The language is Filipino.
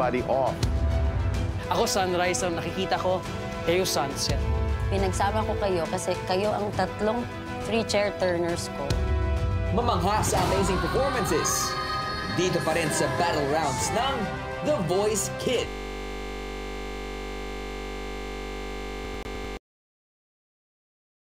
body off. Ako sunrise ang nakikita ko, kayo sunset. Pinagsama ko kayo kasi kayo ang tatlong three-chair turners ko. Mamangha sa amazing performances dito pa rin sa battle rounds ng The Voice Kids.